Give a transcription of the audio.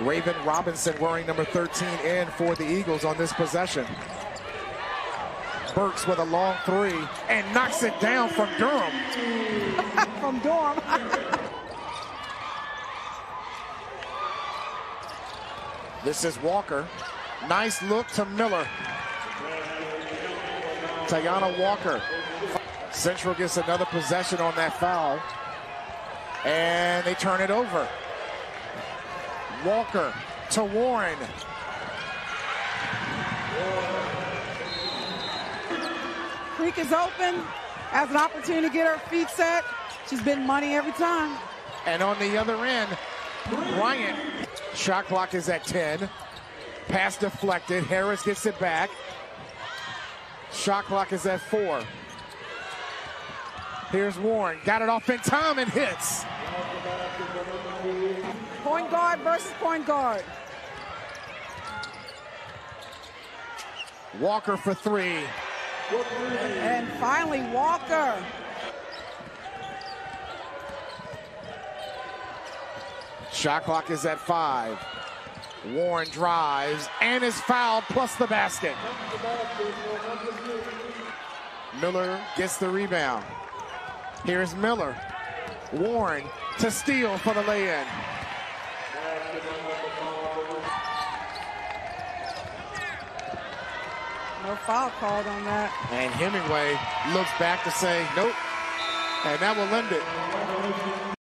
Raven Robinson wearing number 13 in for the Eagles on this possession. Burks with a long three and knocks it down from Durham. From Durham. This is Walker. Nice look to Miller. Tiana Walker. Central gets another possession on that foul. And they turn it over. Walker to Warren. Creek is open, has an opportunity to get her feet set. She's been money every time. And on the other end, Bryant. Shot clock is at 10. Pass deflected. Harris gets it back. Shot clock is at 4. Here's Warren. Got it off in time and hits. Point guard versus point guard. Walker for 3. And finally, Walker. Shot clock is at 5. Warren drives and is fouled, plus the basket. Miller gets the rebound. Here's Miller. Warren to Steele for the lay-in. No foul called on that. And Hemingway looks back to say, nope. And that will end it.